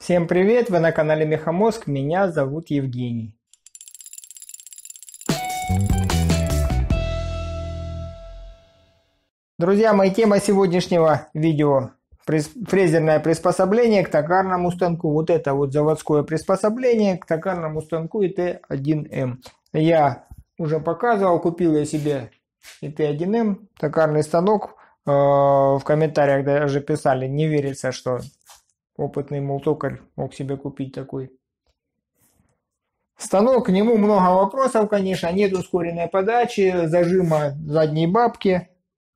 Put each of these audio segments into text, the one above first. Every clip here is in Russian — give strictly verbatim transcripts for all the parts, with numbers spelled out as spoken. Всем привет! Вы на канале Мехомозг, меня зовут Евгений. Друзья мои, тема сегодняшнего видео — фрезерное приспособление к токарному станку. Вот это вот заводское приспособление к токарному станку И Т один М. Я уже показывал, купил я себе И Т один М, токарный станок. В комментариях даже писали, не верится, что опытный молотокарь мог себе купить такой станок. К нему много вопросов, конечно. Нет ускоренной подачи, зажима задней бабки.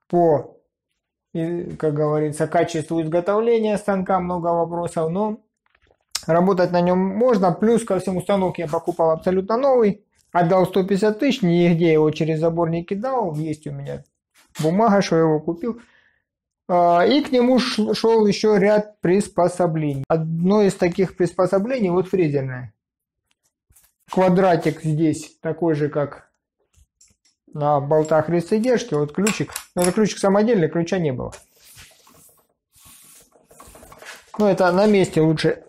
По, как говорится, качеству изготовления станка много вопросов, но работать на нем можно. Плюс ко всему, станок я покупал абсолютно новый, отдал сто пятьдесят тысяч, нигде его через забор не кидал, есть у меня бумага, что я его купил. И к нему шел еще ряд приспособлений. Одно из таких приспособлений вот фрезерное. Квадратик здесь такой же, как на болтах рельсодержки. Вот ключик. Но это ключик самодельный, ключа не было. Но это на месте лучше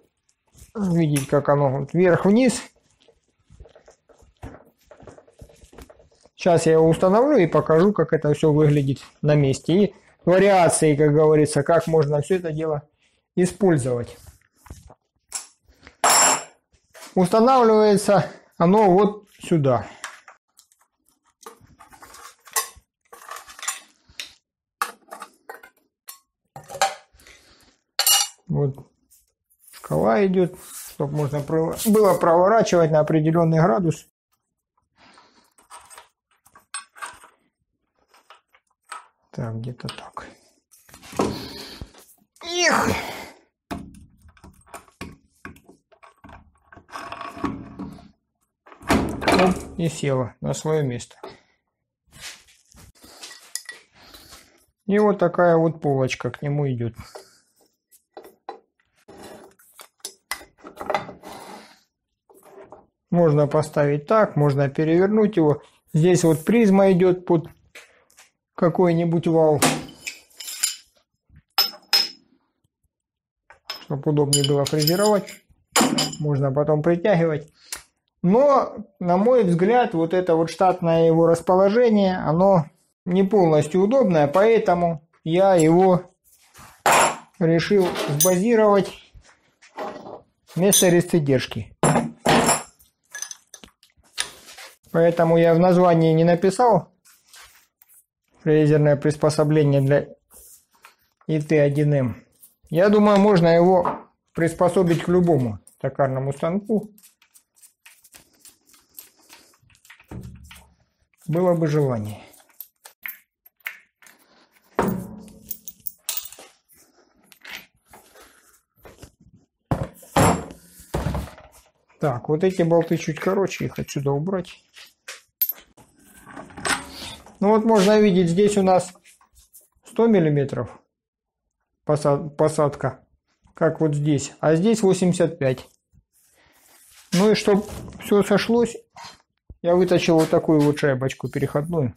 видеть, как оно вот вверх-вниз. Сейчас я его установлю и покажу, как это все выглядит на месте. И вариации, как говорится, как можно все это дело использовать. Устанавливается оно вот сюда. Вот шкала идет, чтобы можно было проворачивать на определенный градус. Так, где-то так. Эх! Оп, и села на свое место. И вот такая вот полочка к нему идет. Можно поставить так, можно перевернуть его. Здесь вот призма идет под какой-нибудь вал, чтобы удобнее было фрезеровать, можно потом притягивать. Но, на мой взгляд, вот это вот штатное его расположение, оно не полностью удобное, поэтому я его решил сбазировать вместо рельсодержки. Поэтому я в названии не написал фрезерное приспособление для И Т один М. Я думаю, можно его приспособить к любому токарному станку. Было бы желание. Так, вот эти болты чуть короче, их отсюда убрать. Ну вот можно видеть, здесь у нас сто миллиметров посадка, как вот здесь, а здесь восемьдесят пять. Ну и чтобы все сошлось, я выточил вот такую вот шайбочку переходную.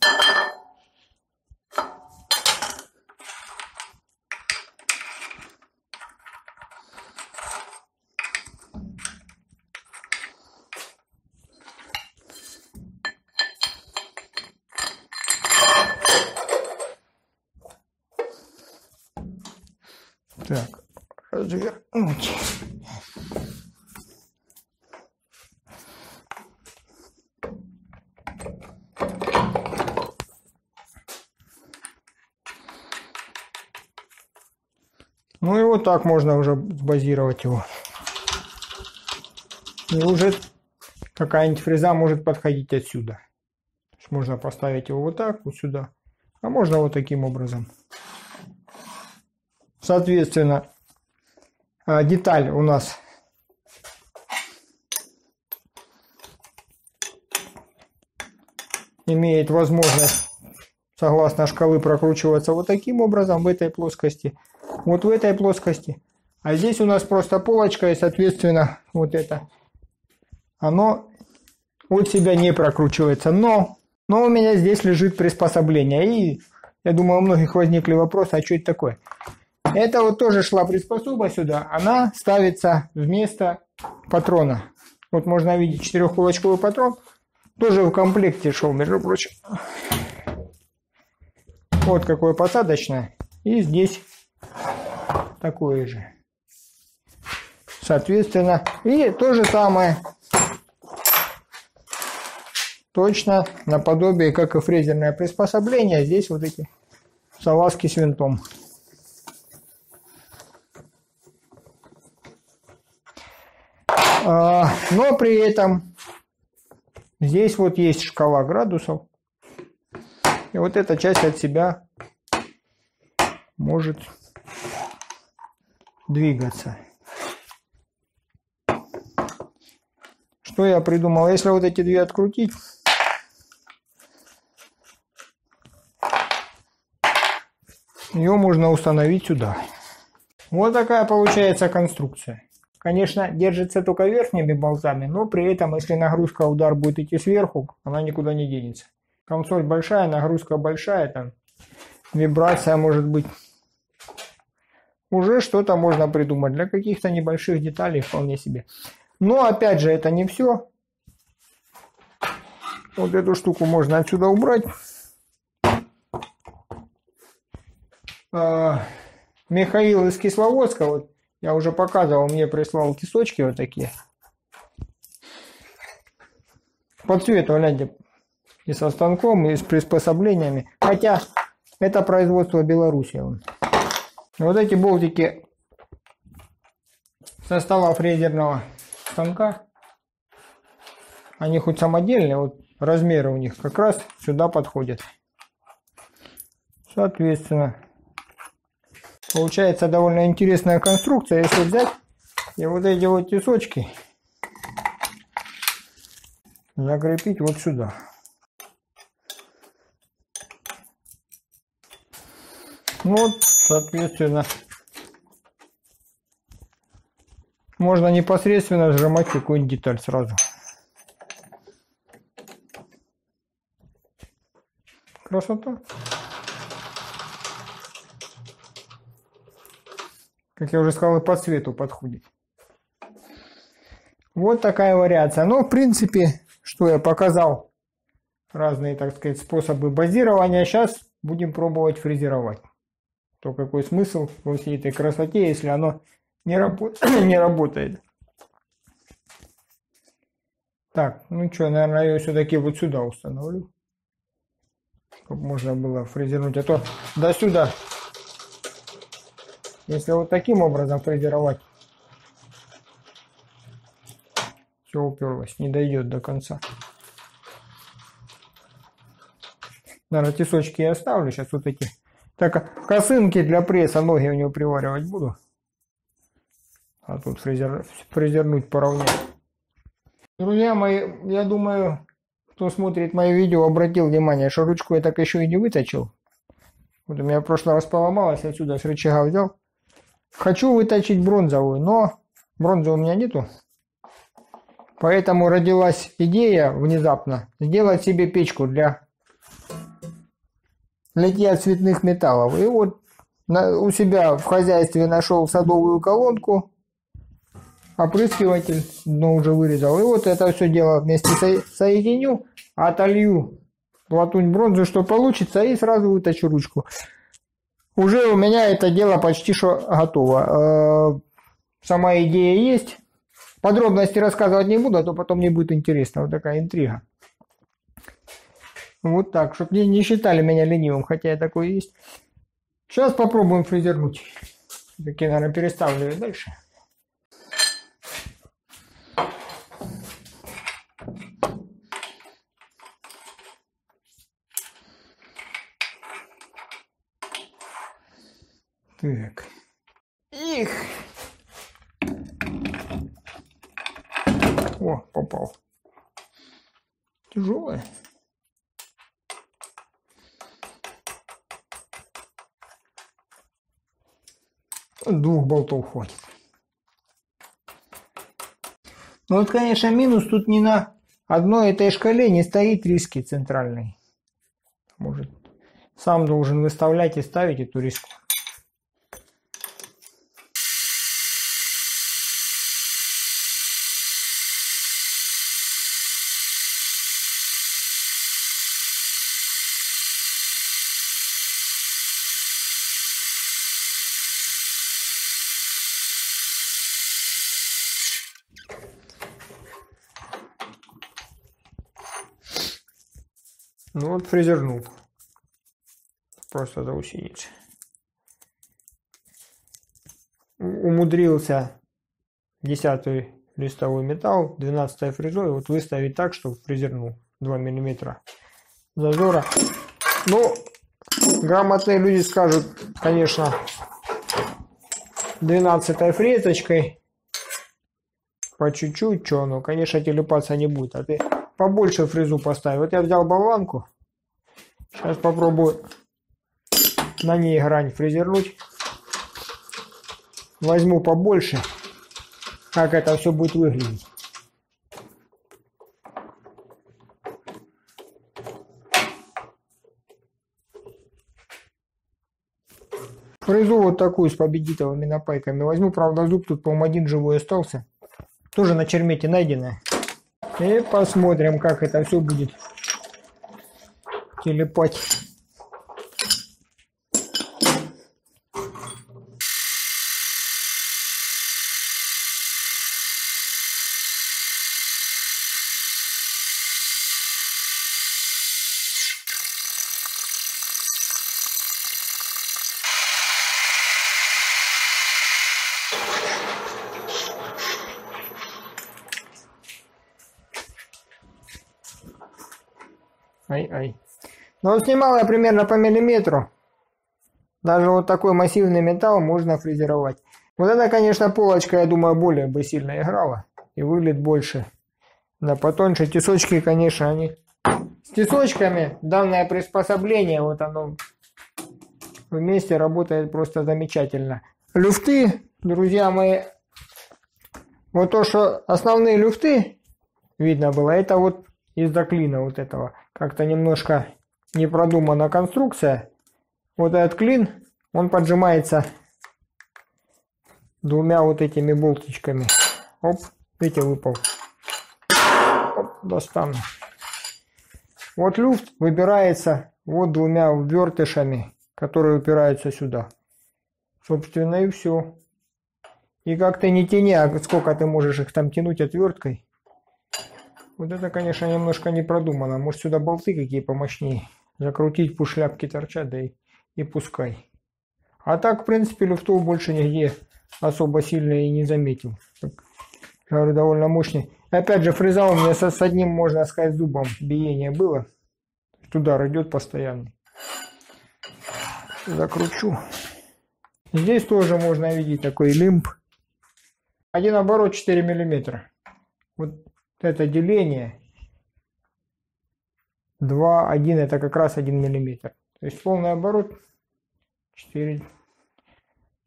Так, развернуть. Ну и вот так можно уже сбазировать его. И уже какая-нибудь фреза может подходить отсюда. То есть можно поставить его вот так, вот сюда. А можно вот таким образом. Соответственно, деталь у нас имеет возможность, согласно шкалы, прокручиваться вот таким образом в этой плоскости, вот в этой плоскости. А здесь у нас просто полочка, и, соответственно, вот это, оно от себя не прокручивается. Но, но у меня здесь лежит приспособление. И я думаю, у многих возникли вопросы, а что это такое? Это вот тоже шла приспособа сюда. Она ставится вместо патрона. Вот можно видеть четырехкулачковый патрон. Тоже в комплекте шел, между прочим. Вот какое посадочное. И здесь такое же. Соответственно, и то же самое. Точно наподобие, как и фрезерное приспособление. Здесь вот эти салазки с винтом. Но при этом здесь вот есть шкала градусов. И вот эта часть от себя может двигаться. Что я придумал? Если вот эти две открутить, ее можно установить сюда. Вот такая получается конструкция. Конечно, держится только верхними болтами, но при этом, если нагрузка, удар будет идти сверху, она никуда не денется. Консоль большая, нагрузка большая, там вибрация может быть. Уже что-то можно придумать для каких-то небольших деталей вполне себе. Но опять же, это не все. Вот эту штуку можно отсюда убрать. Михаил из Кисловодска, вот я уже показывал, мне прислал тисочки вот такие. По цвету, гляньте, и со станком, и с приспособлениями. Хотя это производство Беларуси. Вот эти болтики состава фрезерного станка, они хоть самодельные, вот размеры у них как раз сюда подходят. Соответственно, получается довольно интересная конструкция, если взять и вот эти вот тисочки закрепить вот сюда. Вот, соответственно, можно непосредственно сжимать какую-нибудь деталь сразу. Красота. Как я уже сказал, и по цвету подходит. Вот такая вариация. Но, в принципе, что я показал, разные, так сказать, способы базирования. Сейчас будем пробовать фрезеровать. То какой смысл во всей этой красоте, если оно не, работ... не работает. Так, ну что, наверное, я ее все-таки вот сюда установлю. Чтобы можно было фрезернуть. А то до сюда. Если вот таким образом фрезеровать, все уперлось, не дойдет до конца. Наверное, тисочки я оставлю. Сейчас вот эти. Так, косынки для пресса, ноги у него приваривать буду. А тут фрезер, фрезернуть поровнять. Друзья мои, я думаю, кто смотрит мои видео, обратил внимание, что ручку я так еще и не выточил. Вот у меня в прошлый раз поломалась, отсюда с рычага взял. Хочу выточить бронзовую, но бронзы у меня нету. Поэтому родилась идея внезапно сделать себе печку для литья цветных металлов. И вот на, у себя в хозяйстве нашел садовую колонку, опрыскиватель, дно уже вырезал. И вот это все дело вместе со, соединю, отолью латунь бронзу, что получится, и сразу выточу ручку. Уже у меня это дело почти что готово. Э-э, сама идея есть. Подробности рассказывать не буду, а то потом мне будет интересно. Вот такая интрига. Вот так, чтобы не, не считали меня ленивым, хотя я такой есть. Сейчас попробуем фрезернуть. Так я, наверное, переставлю и дальше. Так. Их. О, попал. Тяжелая. Двух болтов хватит. Но вот, конечно, минус тут не на одной этой шкале не стоит риски центральной. Может, сам должен выставлять и ставить эту риску. Ну вот фрезернул. Просто заусенец. Умудрился десятый листовой металл, двенадцатой фрезой вот выставить так, чтобы фрезернул два миллиметра зазора. Ну, грамотные люди скажут, конечно, двенадцатой фрезочкой по чуть-чуть, что, ну, конечно, телепаться не будет. А ты побольше фрезу поставь. Вот я взял болванку. Сейчас попробую на ней грань фрезернуть. Возьму побольше, как это все будет выглядеть. Фрезу вот такую с победитовыми напайками возьму. Правда, зуб тут, по-моему, один живой остался. Тоже на чермете найденное. И посмотрим, как это все будет телепать. Ай-ай. Но снимал я примерно по миллиметру. Даже вот такой массивный металл можно фрезеровать. Вот это, конечно, полочка, я думаю, более бы сильно играла. И вылет больше. Да, потоньше. Тесочки, конечно, они... С тесочками данное приспособление, вот оно вместе работает просто замечательно. Люфты, друзья мои. Вот то, что основные люфты видно было, это вот из доклина вот этого. Как-то немножко не продумана конструкция. Вот этот клин, он поджимается двумя вот этими болтичками. Оп, видите, выпал. Оп, достану. Вот люфт выбирается вот двумя ввертышами, которые упираются сюда. Собственно, и все. И как ты не тяни, а сколько ты можешь их там тянуть отверткой. Вот это, конечно, немножко не продумано. Может, сюда болты какие помощнее закрутить, пусть шляпки торчат, да и, и пускай. А так, в принципе, люфтов больше нигде особо сильно и не заметил. Так, говорю, довольно мощный. Опять же, фреза у меня с, с одним, можно сказать, зубом биение было. Удар идет постоянный. Закручу. Здесь тоже можно видеть такой лимб. Один оборот четыре миллиметра. Вот. Это деление два, один, это как раз один миллиметр. То есть полный оборот четыре.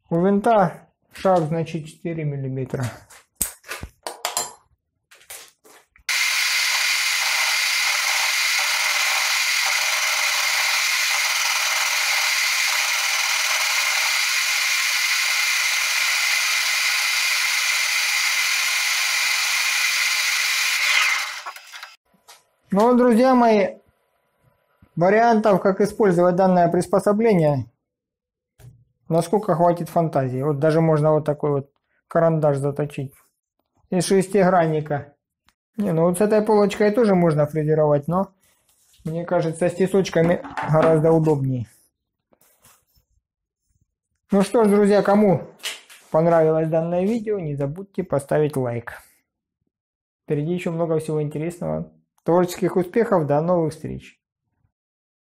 У винта шаг, значит, четыре миллиметра. Ну, друзья мои, вариантов, как использовать данное приспособление, насколько хватит фантазии. Вот даже можно вот такой вот карандаш заточить из шестигранника. Не, ну вот с этой полочкой тоже можно фрезеровать, но мне кажется, с тесочками гораздо удобнее. Ну что ж, друзья, кому понравилось данное видео, не забудьте поставить лайк. Впереди еще много всего интересного. Творческих успехов, до новых встреч!